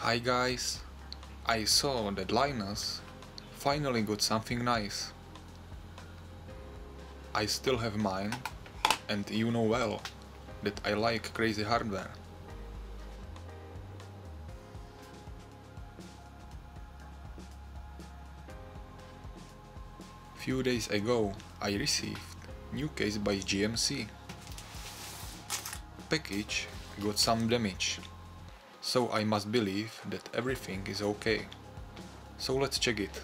Hi guys, I saw that Linus finally got something nice. I still have mine, and you know well that I like crazy hardware. Few days ago I received new case by GMC. Package got some damage, so I must believe that everything is okay. So let's check it.